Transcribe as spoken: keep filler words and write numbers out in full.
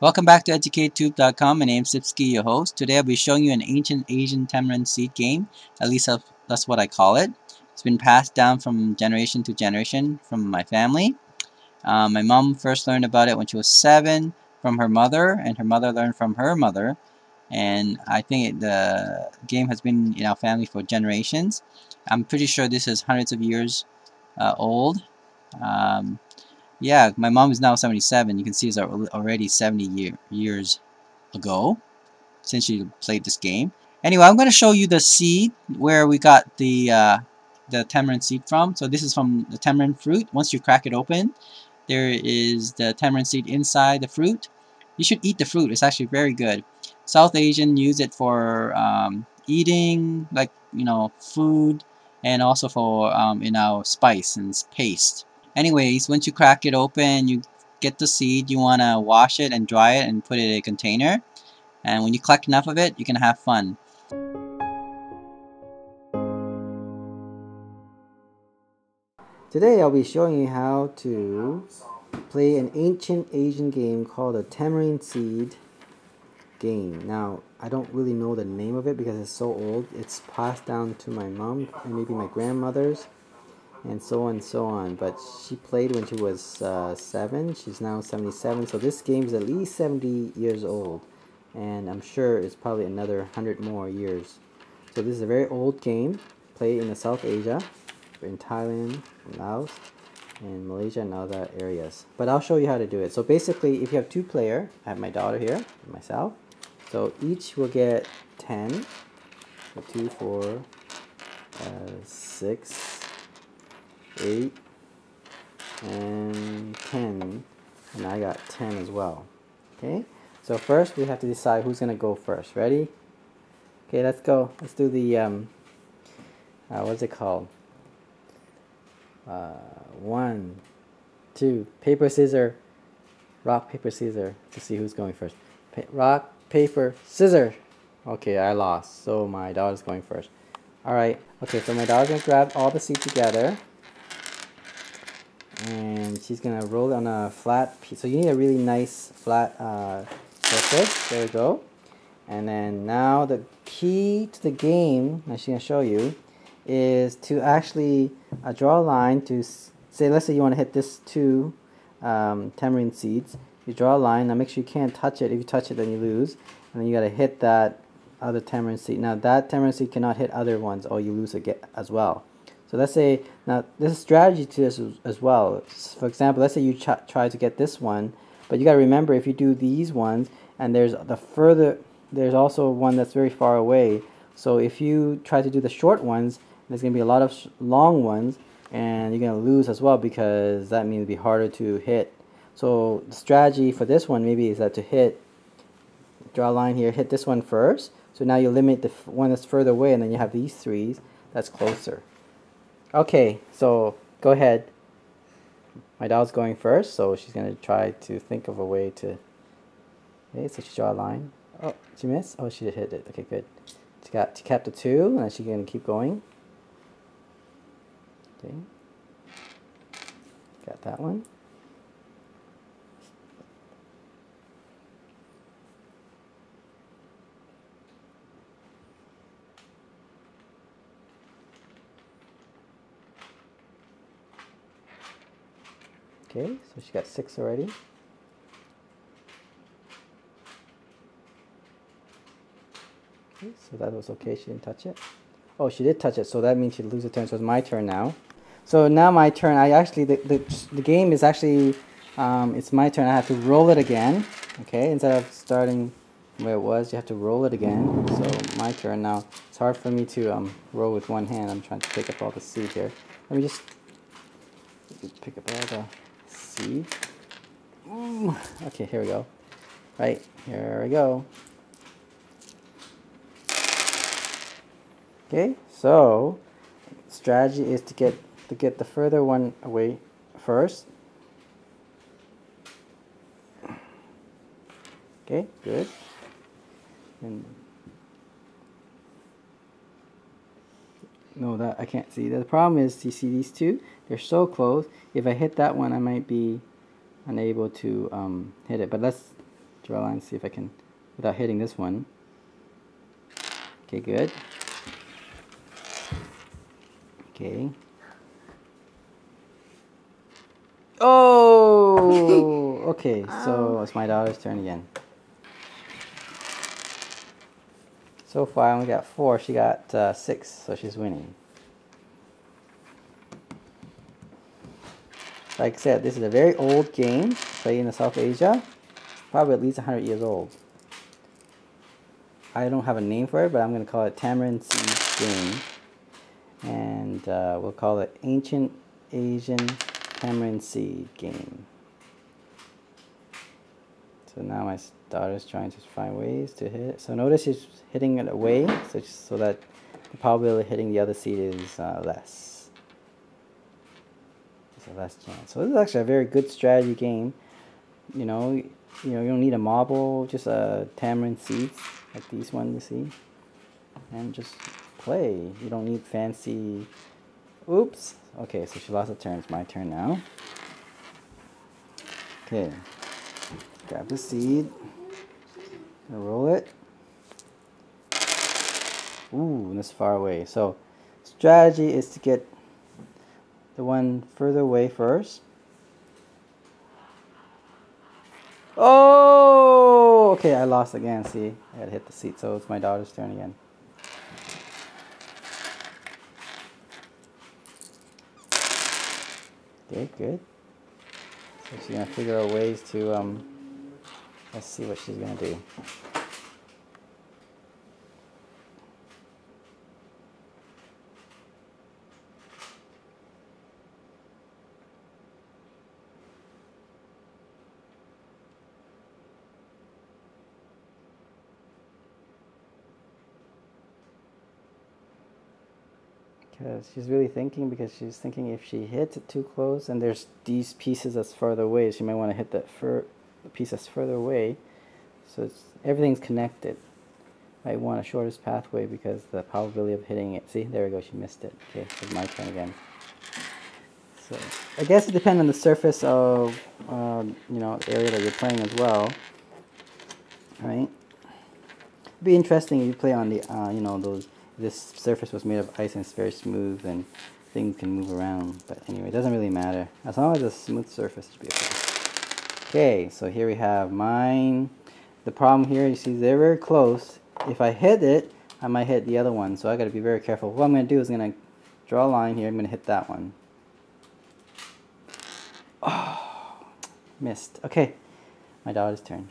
Welcome back to Educate Tube dot com. My name is Sipski, your host. Today I'll be showing you an ancient Asian tamarind seed game. At least that's what I call it. It's been passed down from generation to generation from my family. Uh, my mom first learned about it when she was seven from her mother, and her mother learned from her mother. And I think it, the game has been in our family for generations. I'm pretty sure this is hundreds of years uh, old. Um, Yeah, my mom is now seventy-seven. You can see it's already seventy year, years ago since she played this game. Anyway, I'm going to show you the seed where we got the uh, the tamarind seed from. So this is from the tamarind fruit. Once you crack it open, there is the tamarind seed inside the fruit. You should eat the fruit. It's actually very good. South Asian use it for um, eating, like, you know, food, and also for um, in our spice and paste. Anyways, once you crack it open, you get the seed, you want to wash it and dry it and put it in a container. And when you collect enough of it, you can have fun. Today I'll be showing you how to play an ancient Asian game called a tamarind seed game. Now, I don't really know the name of it because it's so old. It's passed down to my mom and maybe my grandmother's, and so on and so on. But she played when she was uh, seven. She's now seventy-seven, so this game is at least seventy years old, and I'm sure it's probably another hundred more years. So this is a very old game played in the South Asia, in Thailand, Laos, and Malaysia, and other areas. But I'll show you how to do it. So basically, if you have two player, I have my daughter here and myself, so each will get ten, so two, four, uh, six, eight and ten, and I got ten as well. Okay, so first we have to decide who's gonna go first. Ready? Okay, let's go. Let's do the um, uh, what's it called? Uh, one, two, paper, scissors, rock, paper, scissors to see who's going first. Pa rock, paper, scissors. Okay, I lost, so my daughter's going first. All right. Okay, so my daughter's gonna grab all the seeds together, and she's gonna roll it on a flat piece. So you need a really nice flat uh, surface. There we go. And then now the key to the game, I'm gonna show you, is to actually uh, draw a line to say, let's say you want to hit this two um, tamarind seeds. You draw a line. Now make sure you can't touch it. If you touch it, then you lose. And then you gotta hit that other tamarind seed. Now that tamarind seed cannot hit other ones, or you lose again as well. So let's say, now there's a strategy to this as well. For example, let's say you try to get this one, but you got to remember, if you do these ones, and there's the further, there's also one that's very far away. So if you try to do the short ones, there's going to be a lot of sh long ones, and you're going to lose as well, because that means it'll be harder to hit. So the strategy for this one maybe is that to hit, draw a line here, hit this one first. So now you limit the f one that's further away, and then you have these threes that's closer. Okay, so go ahead. My doll's going first, so she's gonna try to think of a way to. Okay, so she draw a line. Oh, she missed. Oh, she did hit it. Okay, good. She got she kept the two, and then she's gonna keep going. Okay, got that one. Okay, so she got six already. Okay, so that was okay, she didn't touch it. Oh, she did touch it, so that means she'd lose a turn, so it's my turn now. So now my turn, I actually, the, the, the game is actually, um, it's my turn, I have to roll it again. Okay, instead of starting where it was, you have to roll it again. So my turn now. It's hard for me to um, roll with one hand, I'm trying to pick up all the seed here. Let me just pick up all the... See? Ooh. Okay, here we go. Right, here we go. Okay, so strategy is to get to get the further one away first. Okay, good. And no, that I can't see. The problem is, you see these two? They're so close. If I hit that one, I might be unable to um, hit it. But let's draw and see if I can, without hitting this one. Okay, good. Okay. Oh! Okay, so it's my daughter's turn again. So far I only got four, she got uh, six, so she's winning. Like I said, this is a very old game, played in South Asia, probably at least one hundred years old. I don't have a name for it, but I'm going to call it Tamarind Seed Game. And uh, we'll call it Ancient Asian Tamarind Seed Game. So now my daughter's trying to find ways to hit it. So notice she's hitting it away, so, so that the probability of hitting the other seed is uh, less. It's a less chance. So this is actually a very good strategy game. You know, you know, you don't need a marble, just a tamarind seeds like these ones you see, and just play. You don't need fancy. Oops. Okay, so she lost a turn. It's my turn now. Okay. Grab the seed, and roll it. Ooh, and it's far away. So, strategy is to get the one further away first. Oh, okay, I lost again. See, I had to hit the seed, so it's my daughter's turn again. Okay, good. So she's gonna figure out ways to. Um, Let's see what she's going to do. Because she's really thinking, because she's thinking if she hits it too close, and there's these pieces that's further away, she might want to hit that fur. The piece that's further away, so it's, everything's connected. I want a shortest pathway because the probability of hitting it. See, there we go. She missed it. Okay, it's my turn again. So I guess it depends on the surface of um, you know, the area that you're playing as well, right? It'd be interesting if you play on the uh, you know, those. This surface was made of ice and it's very smooth and things can move around. But anyway, it doesn't really matter as long as it's a smooth surface. It should be okay. Okay, so here we have mine. The problem here, you see, they're very close. If I hit it, I might hit the other one, so I got to be very careful. What I'm going to do is I'm going to draw a line here. I'm going to hit that one. Oh, missed. Okay, my daughter's turn.